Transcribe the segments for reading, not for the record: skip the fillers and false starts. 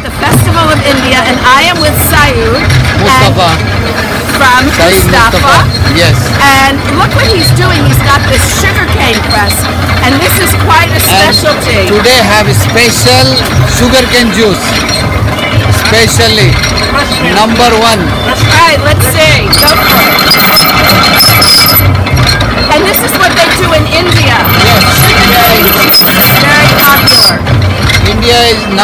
at the Festival of India, and I am with Syed Mustafa from Syed Mustafa. Yes. And look what he's doing. He's got this sugarcane press, and this is quite a specialty. And today have a special sugarcane juice, specially #1. All right, let's see. Go for it. And this is what they do in India. Yes. Very popular. India is #1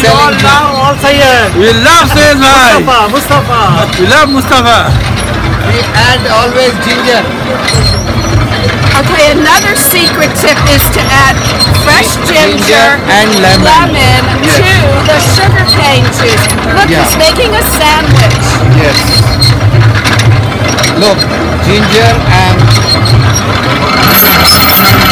selling. We all Syed. We love Syed bhai. Mustafa. We love Mustafa. We add always ginger. Okay, another secret tip is to add fresh ginger and lemon to the sugarcane juice. Look, he's making a sandwich. Yes. Look, ginger and